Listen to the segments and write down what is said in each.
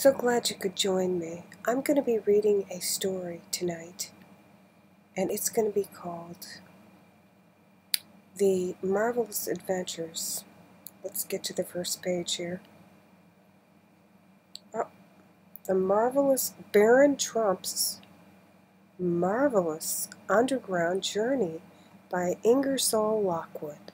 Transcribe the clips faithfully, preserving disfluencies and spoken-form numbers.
So glad you could join me. I'm going to be reading a story tonight, and it's going to be called The Marvelous Adventures. Let's get to the first page here. Oh, the marvelous Baron Trump's Marvelous Underground Journey by Ingersoll Lockwood.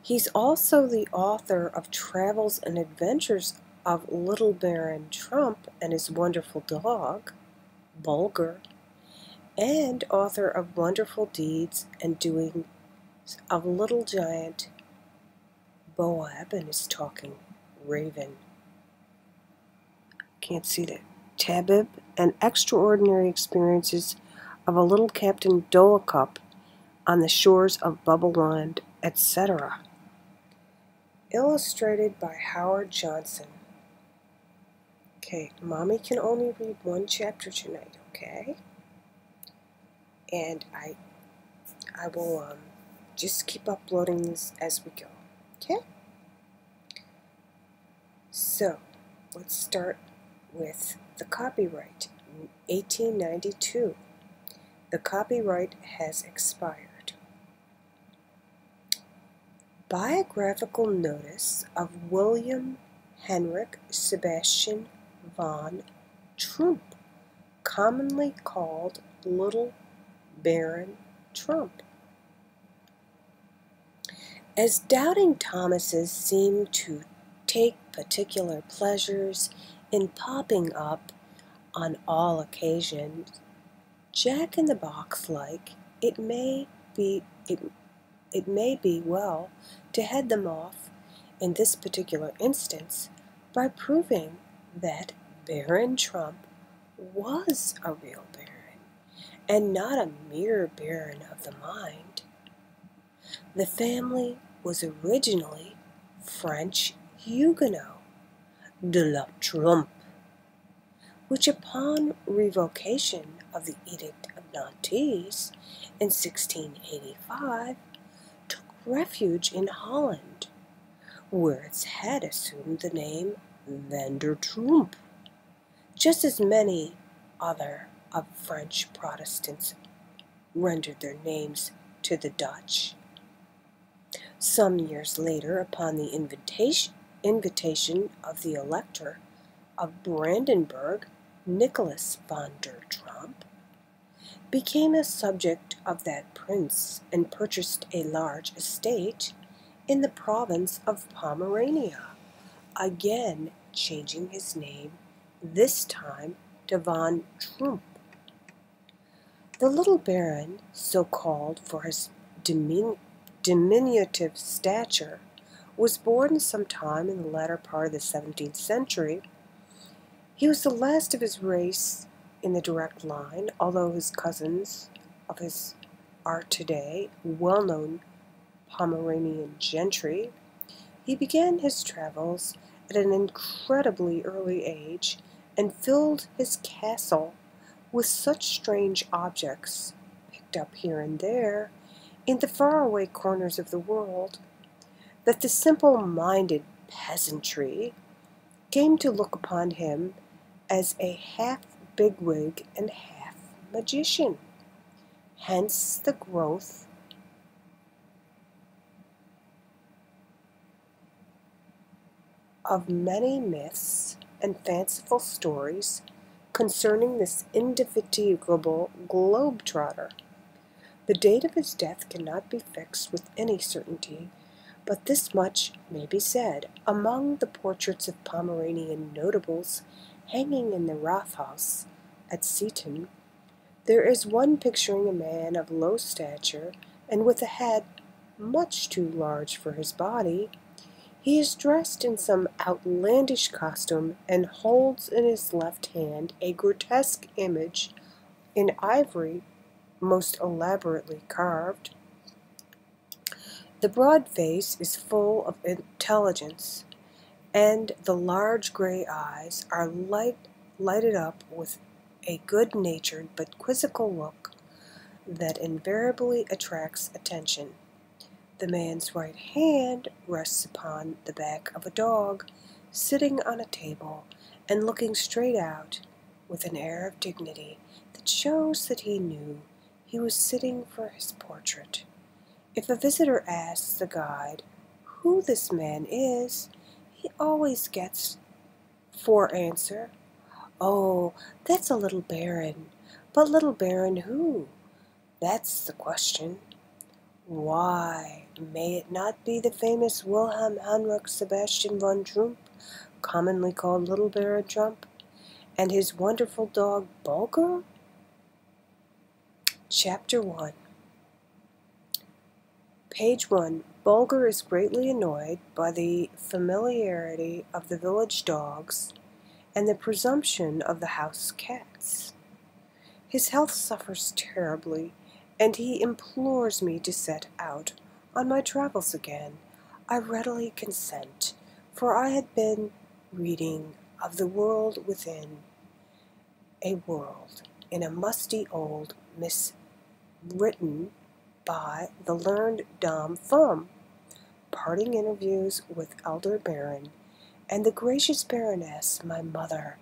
He's also the author of Travels and Adventures of Little Baron Trump and His Wonderful Dog, Bulger, and author of Wonderful Deeds and Doings of Little Giant Boab and His Talking Raven. Can't see that. Tabib and Extraordinary Experiences of a Little Captain Dolacup on the Shores of Bubbleland, et cetera. Illustrated by Howard Johnson. Okay, Mommy can only read one chapter tonight, okay? And I, I will um, just keep uploading this as we go, okay? So, let's start with the copyright. eighteen ninety-two. The copyright has expired. Biographical notice of Wilhelm Heinrich Sebastian von Trump, commonly called Little Baron Trump. As doubting Thomases seem to take particular pleasures in popping up on all occasions, jack-in-the-box like, it may be it, it may be well to head them off in this particular instance by proving that Baron Trump was a real baron and not a mere baron of the mind. The family was originally French Huguenot, de la Trump, which upon revocation of the Edict of Nantes in sixteen eighty-five took refuge in Holland, where its head assumed the name van der Trump, just as many other of French Protestants rendered their names to the Dutch. Some years later, upon the invitation invitation of the Elector of Brandenburg, Nicolaus von der Tromp became a subject of that prince and purchased a large estate in the province of Pomerania, again changing his name, this time to Von Trump. The little baron, so called for his dimin diminutive stature, was born sometime in the latter part of the seventeenth century. He was the last of his race in the direct line, although his cousins of his are today well-known Pomeranian gentry. He began his travels at an incredibly early age and filled his castle with such strange objects picked up here and there in the faraway corners of the world that the simple-minded peasantry came to look upon him as a half-bigwig and half-magician, hence the growth of many myths and fanciful stories concerning this indefatigable globetrotter. The date of his death cannot be fixed with any certainty, but this much may be said. Among the portraits of Pomeranian notables hanging in the Rathaus at Seton, there is one picturing a man of low stature and with a head much too large for his body. He is dressed in some outlandish costume and holds in his left hand a grotesque image in ivory, most elaborately carved. The broad face is full of intelligence, and the large gray eyes are light, lighted up with a good-natured but quizzical look that invariably attracts attention. The man's right hand rests upon the back of a dog sitting on a table and looking straight out with an air of dignity that shows that he knew he was sitting for his portrait. If a visitor asks the guide who this man is, he always gets for answer, "Oh, that's a little baron, but little baron who? That's the question. Why, may it not be the famous Wilhelm Heinrich Sebastian von Trump, commonly called Little Baron Trump, and his wonderful dog Bulger?" Chapter one. Page one. Bulger is greatly annoyed by the familiarity of the village dogs and the presumption of the house cats. His health suffers terribly, and he implores me to set out on my travels again. I readily consent, for I had been reading of the world within a world in a musty old miss written by the learned Dom Thumb, parting interviews with Elder Baron, and the gracious Baroness, my mother,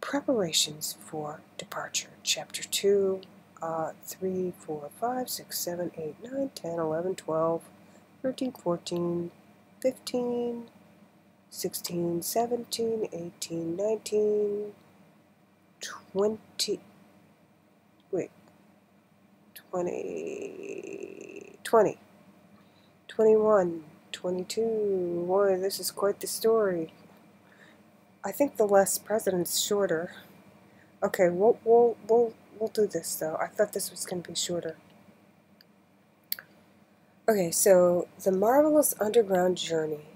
preparations for departure. Chapter two, uh, three, four, five, six, seven, eight, nine, ten, eleven, twelve, thirteen, fourteen, fifteen, sixteen, seventeen, eighteen, nineteen, twenty... Wait. twenty, twenty, twenty-one, twenty-two. Boy, this is quite the story. I think the last president's shorter. Okay, we'll, we'll, we'll, we'll do this, though. I thought this was going to be shorter. Okay, so the marvelous underground journey.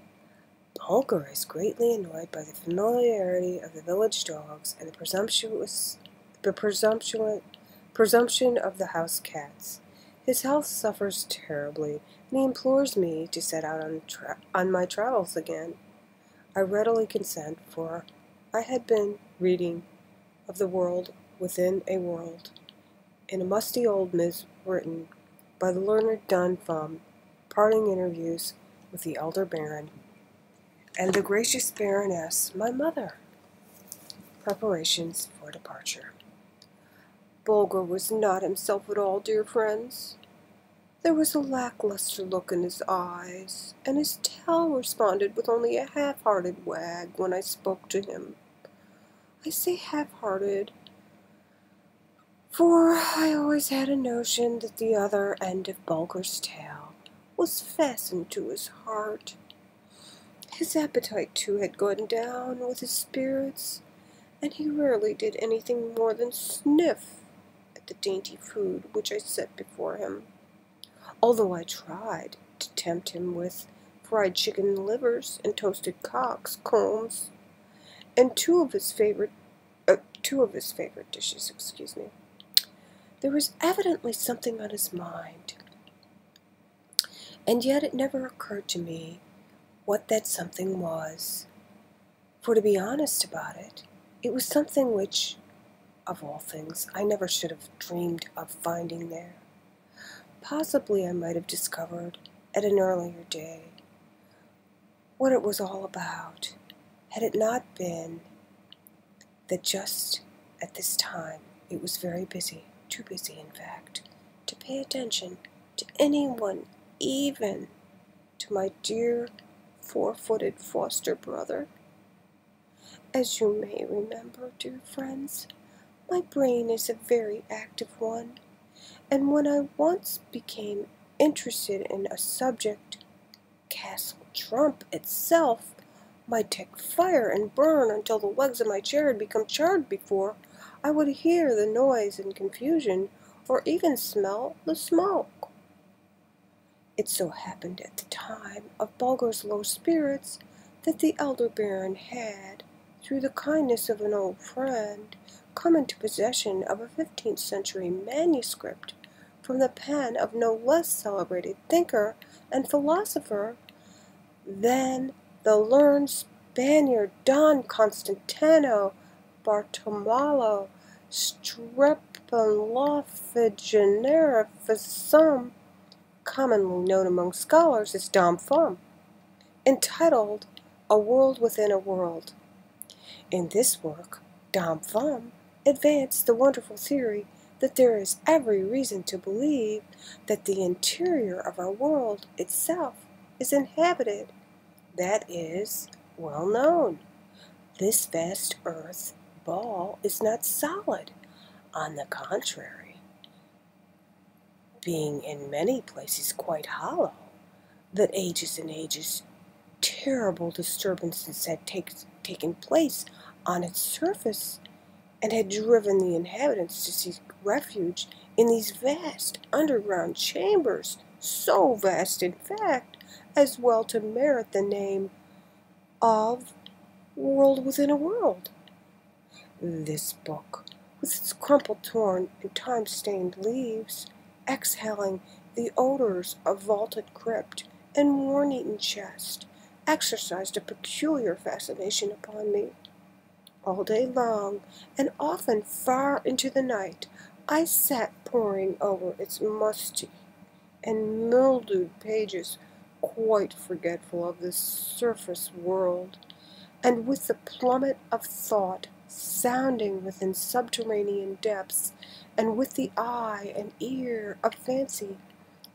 Bulger is greatly annoyed by the familiarity of the village dogs and the presumptuous... The presumptuous... presumption of the house cats. His health suffers terribly, and he implores me to set out on, tra on my travels again. I readily consent, for I had been reading of the world within a world, in a musty old miss written by the learned Don Thumb, parting interviews with the elder baron, and the gracious baroness, my mother. Preparations for departure. Bulger was not himself at all, dear friends. There was a lackluster look in his eyes, and his tail responded with only a half-hearted wag when I spoke to him. I say half-hearted, for I always had a notion that the other end of Bulger's tail was fastened to his heart. His appetite, too, had gone down with his spirits, and he rarely did anything more than sniff at the dainty food which I set before him, although I tried to tempt him with fried chicken livers and toasted cocks, combs, and two of his favorite, uh, two of his favorite dishes. Excuse me. There was evidently something on his mind, and yet it never occurred to me what that something was. For to be honest about it, it was something which, of all things, I never should have dreamed of finding there. Possibly I might have discovered, at an earlier day, what it was all about, had it not been that just at this time it was very busy, too busy, in fact, to pay attention to anyone, even to my dear four-footed foster brother. As you may remember, dear friends, my brain is a very active one, and when I once became interested in a subject, Castle Trump itself might take fire and burn until the legs of my chair had become charred before I would hear the noise and confusion, or even smell the smoke. It so happened at the time of Bulger's low spirits that the elder baron had, through the kindness of an old friend, come into possession of a fifteenth century manuscript from the pen of no less celebrated thinker and philosopher than the learned Spaniard Don Constantino Bartomolo Strepilofagenerifissum, commonly known among scholars as Dom Fum, entitled A World Within a World. In this work, Don Trump advanced the wonderful theory that there is every reason to believe that the interior of our world itself is inhabited. That is well known. This vast earth ball is not solid. On the contrary, being in many places quite hollow, that ages and ages terrible disturbances had take, taken place on its surface and had driven the inhabitants to seek refuge in these vast underground chambers, so vast in fact as well to merit the name of World Within a World. This book, with its crumpled, torn, and time-stained leaves, exhaling the odors of vaulted crypt and worn-eaten chest, exercised a peculiar fascination upon me. All day long, and often far into the night, I sat poring over its musty and mildewed pages, quite forgetful of this surface world, and with the plummet of thought sounding within subterranean depths, and with the eye and ear of fancy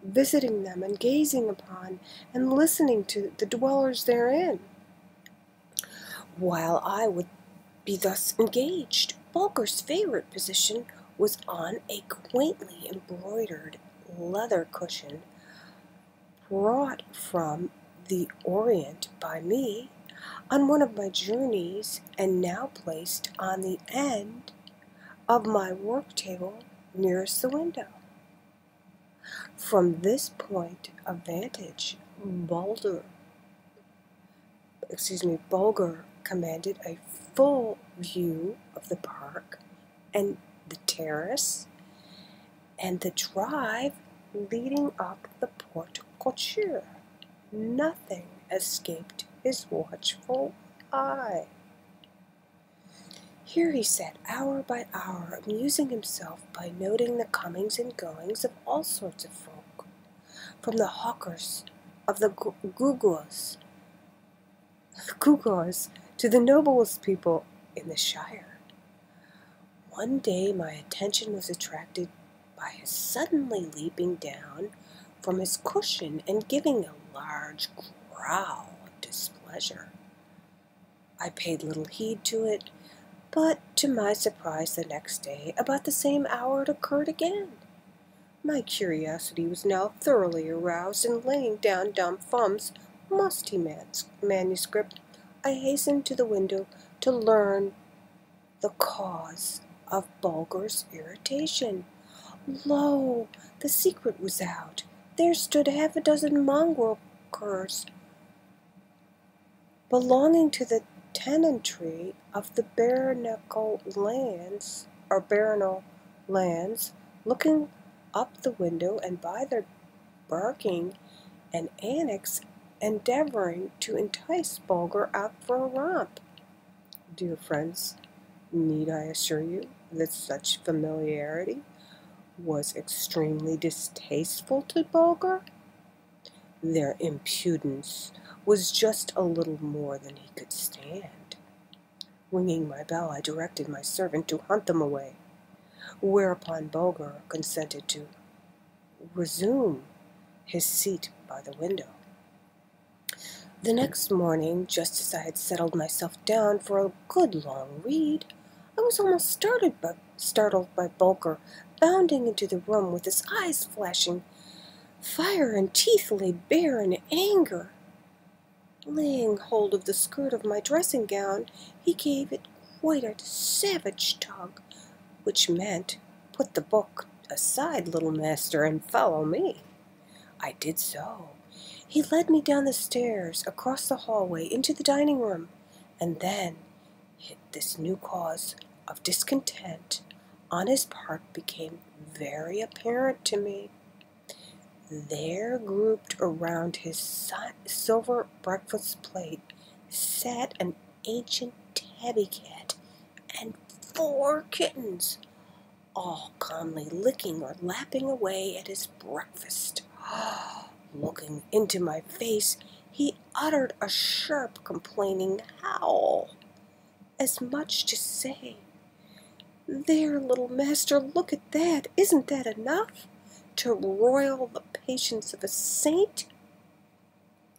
visiting them and gazing upon and listening to the dwellers therein. While I would be thus engaged, Bulger's favorite position was on a quaintly embroidered leather cushion brought from the Orient by me on one of my journeys, and now placed on the end of my work table nearest the window. From this point of vantage, Bulger, excuse me, Bulger commanded a full view of the park and the terrace and the drive leading up the porte cochere. Nothing escaped his watchful eye. Here he sat hour by hour, amusing himself by noting the comings and goings of all sorts of folk, from the hawkers of the Guggals to the noblest people in the shire. One day my attention was attracted by his suddenly leaping down from his cushion and giving a large growl of displeasure. I paid little heed to it, but to my surprise the next day, about the same hour, it occurred again. My curiosity was now thoroughly aroused, and laying down Don Trump's musty manuscript, I hastened to the window to learn the cause of Bulger's irritation. Lo, the secret was out. There stood half a dozen mongrel curs belonging to the tenantry of the baronial lands, or baronial lands, looking up the window, and by their barking and antics, endeavoring to entice Bulger out for a romp. Dear friends, need I assure you that such familiarity was extremely distasteful to Bulger? Their impudence was just a little more than he could stand. Ringing my bell, I directed my servant to hunt them away, whereupon Bulger consented to resume his seat by the window. The next morning, just as I had settled myself down for a good long read, I was almost started by, startled by Bulger bounding into the room with his eyes flashing fire and teeth laid bare in anger. Laying hold of the skirt of my dressing gown, he gave it quite a savage tug, which meant, "Put the book aside, little master, and follow me." I did so. He led me down the stairs, across the hallway, into the dining room, and then this new cause of discontent on his part became very apparent to me. There, grouped around his silver breakfast plate, sat an ancient tabby cat and four kittens, all calmly licking or lapping away at his breakfast. Looking into my face, he uttered a sharp, complaining howl, as much to say, "There, little master, look at that! Isn't that enough to roil the patience of a saint?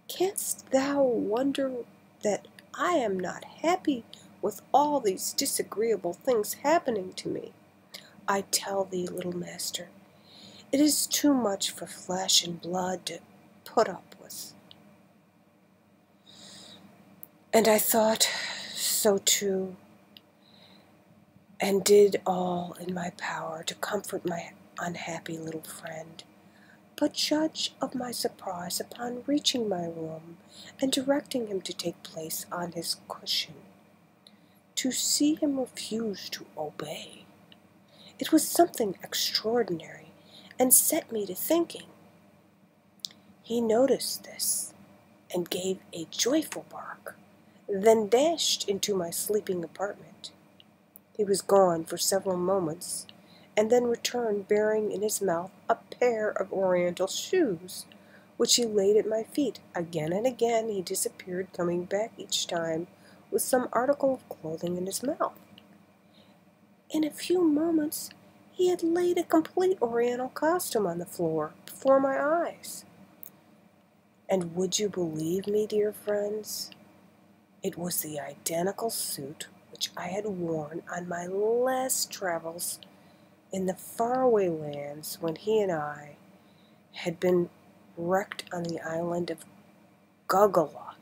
Canst thou wonder that I am not happy with all these disagreeable things happening to me? I tell thee, little master, it is too much for flesh and blood to put up with." And I thought so too, and did all in my power to comfort my unhappy little friend. But judge of my surprise upon reaching my room and directing him to take place on his cushion, to see him refuse to obey. It was something extraordinary, and set me to thinking. He noticed this, and gave a joyful bark, then dashed into my sleeping apartment. He was gone for several moments, and then returned bearing in his mouth a pair of oriental shoes, which he laid at my feet. Again and again he disappeared, coming back each time with some article of clothing in his mouth. In a few moments he had laid a complete oriental costume on the floor before my eyes. And would you believe me, dear friends? It was the identical suit which I had worn on my last travels in the faraway lands when he and I had been wrecked on the island of Guggala,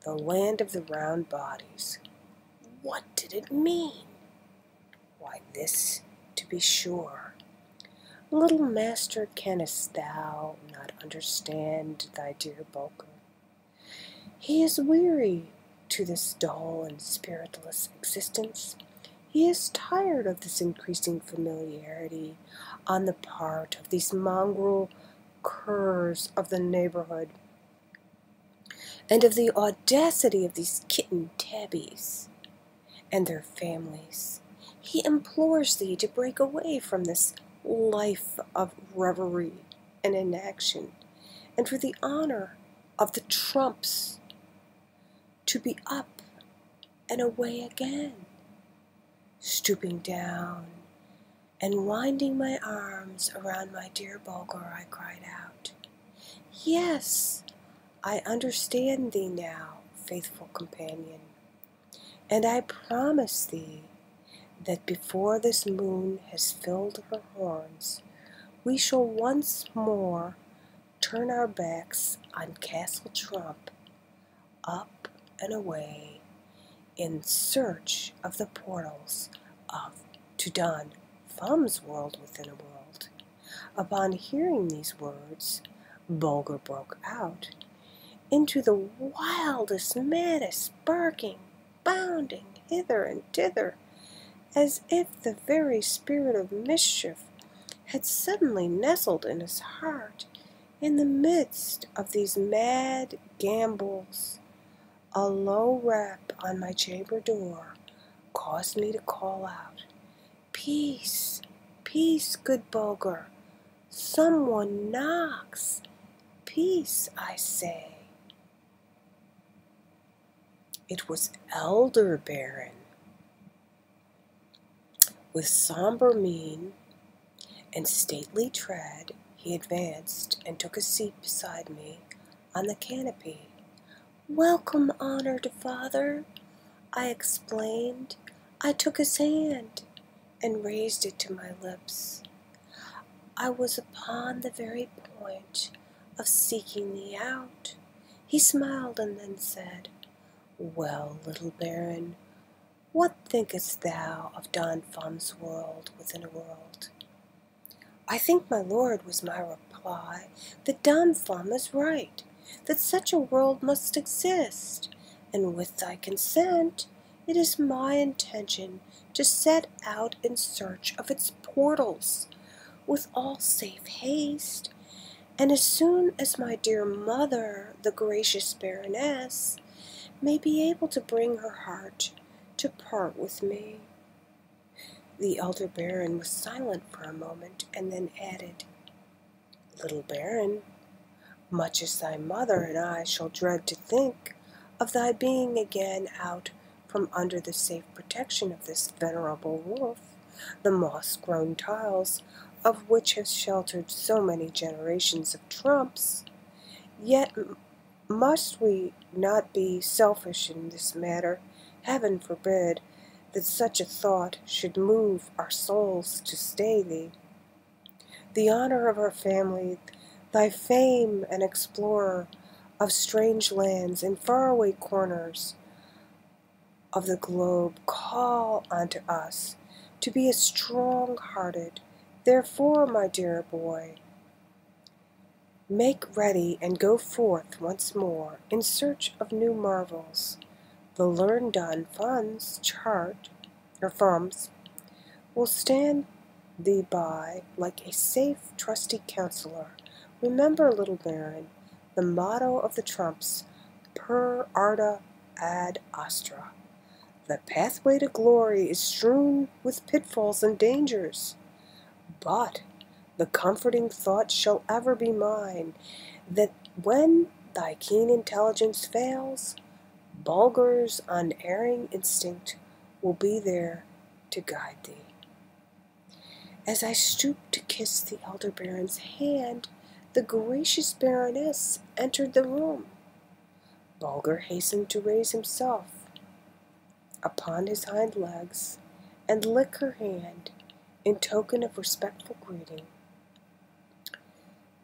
the land of the round bodies. What did it mean? Why, this, to be sure. Little master, canst thou not understand thy dear Boker? He is weary to this dull and spiritless existence. He is tired of this increasing familiarity on the part of these mongrel curs of the neighborhood, and of the audacity of these kitten tabbies and their families. He implores thee to break away from this life of reverie and inaction, and for the honor of the Trumps to be up and away again. Stooping down and winding my arms around my dear Bulgar, I cried out, "Yes, I understand thee now, faithful companion, and I promise thee that before this moon has filled her horns, we shall once more turn our backs on Castle Trump, up and away, in search of the portals of to Don Thumb's world within a world." Upon hearing these words, Bulger broke out into the wildest, maddest barking, bounding hither and thither, as if the very spirit of mischief had suddenly nestled in his heart. In the midst of these mad gambols, a low rap on my chamber door caused me to call out, "Peace, peace, good Bulger, someone knocks. Peace, I say." It was Elder Baron, with somber mien and stately tread, he advanced and took a seat beside me on the canopy. "Welcome, honored father," I explained. I took his hand and raised it to my lips. I was upon the very point of seeking thee out. He smiled and then said, "Well, little Baron, what thinkest thou of Don Fum's world within a world?" "I think, my lord," was my reply, "that Don Fum is right, that such a world must exist, and with thy consent, it is my intention to set out in search of its portals with all safe haste, and as soon as my dear mother, the gracious Baroness, may be able to bring her heart to part with me." The elder Baron was silent for a moment, and then added, "Little Baron, much as thy mother and I shall dread to think of thy being again out from under the safe protection of this venerable roof, the moss-grown tiles of which have sheltered so many generations of Trumps, yet must we not be selfish in this matter? Heaven forbid that such a thought should move our souls to stay thee. The honor of our family, thy fame an explorer of strange lands and faraway corners of the globe, call unto us to be a strong-hearted. Therefore, my dear boy, make ready and go forth once more in search of new marvels. The learned Don Fun's chart, or Thumbs, will stand thee by like a safe, trusty counselor. Remember, little Baron, the motto of the Trumps, per arda ad astra. The pathway to glory is strewn with pitfalls and dangers, but the comforting thought shall ever be mine, that when thy keen intelligence fails, Bulger's unerring instinct will be there to guide thee. As I stooped to kiss the elder Baron's hand, the gracious Baroness entered the room. Bulger hastened to raise himself upon his hind legs and lick her hand in token of respectful greeting.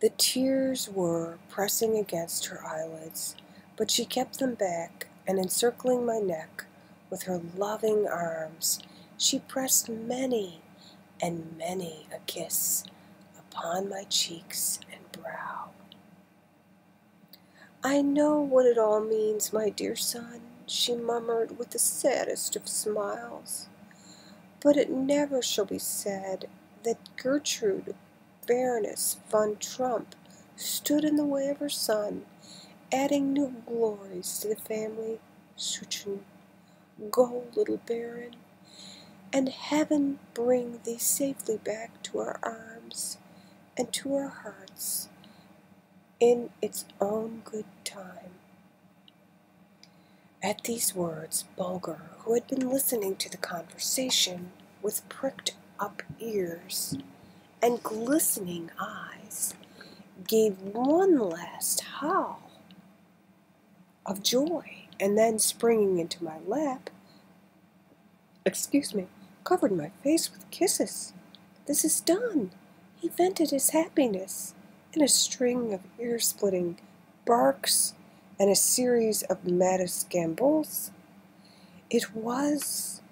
The tears were pressing against her eyelids, but she kept them back, and encircling my neck with her loving arms, she pressed many and many a kiss upon my cheeks and brow. "I know what it all means, my dear son," she murmured with the saddest of smiles, "but it never shall be said that Gertrude, Baroness von Trump, stood in the way of her son, adding new glories to the family. Seton, go, little Baron, and heaven bring thee safely back to our arms and to our hearts in its own good time." At these words, Bulger, who had been listening to the conversation with pricked-up ears and glistening eyes, gave one last howl of joy, and then springing into my lap, excuse me, covered my face with kisses. "This is done!" He vented his happiness in a string of ear-splitting barks and a series of maddest gambols. It was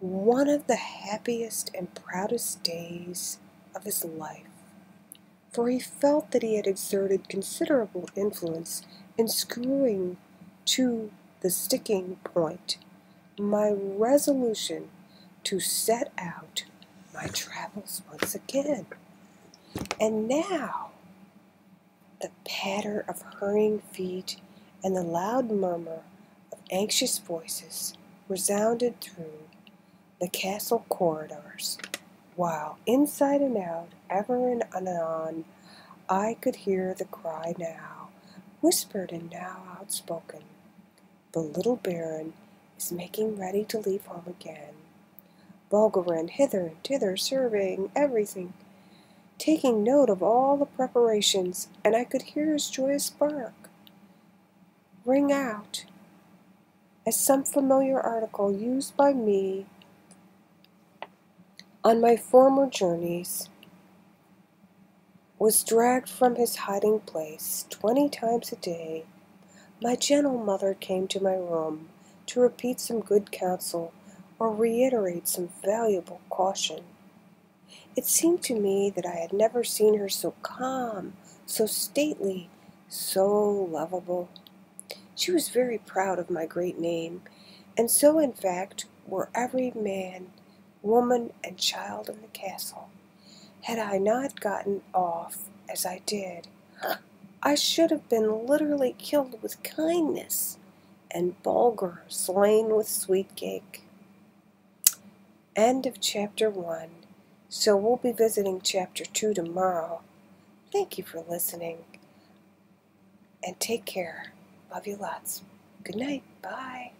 one of the happiest and proudest days of his life, for he felt that he had exerted considerable influence in screwing to the sticking point my resolution to set out my travels once again. And now the patter of hurrying feet and the loud murmur of anxious voices resounded through the castle corridors, while inside and out, ever and anon, I could hear the cry, now whispered and now outspoken, "The little Baron is making ready to leave home again." Bulger ran hither and thither, surveying everything, taking note of all the preparations, and I could hear his joyous bark ring out as some familiar article used by me on my former journeys was dragged from his hiding place. Twenty times a day, my gentle mother came to my room to repeat some good counsel or reiterate some valuable caution. It seemed to me that I had never seen her so calm, so stately, so lovable. She was very proud of my great name, and so, in fact, were every man, woman, and child in the castle. Had I not gotten off as I did, I should have been literally killed with kindness, and Bulger slain with sweet cake. End of chapter one. So we'll be visiting chapter two tomorrow. Thank you for listening. and take care. Love you lots. Good night. Bye.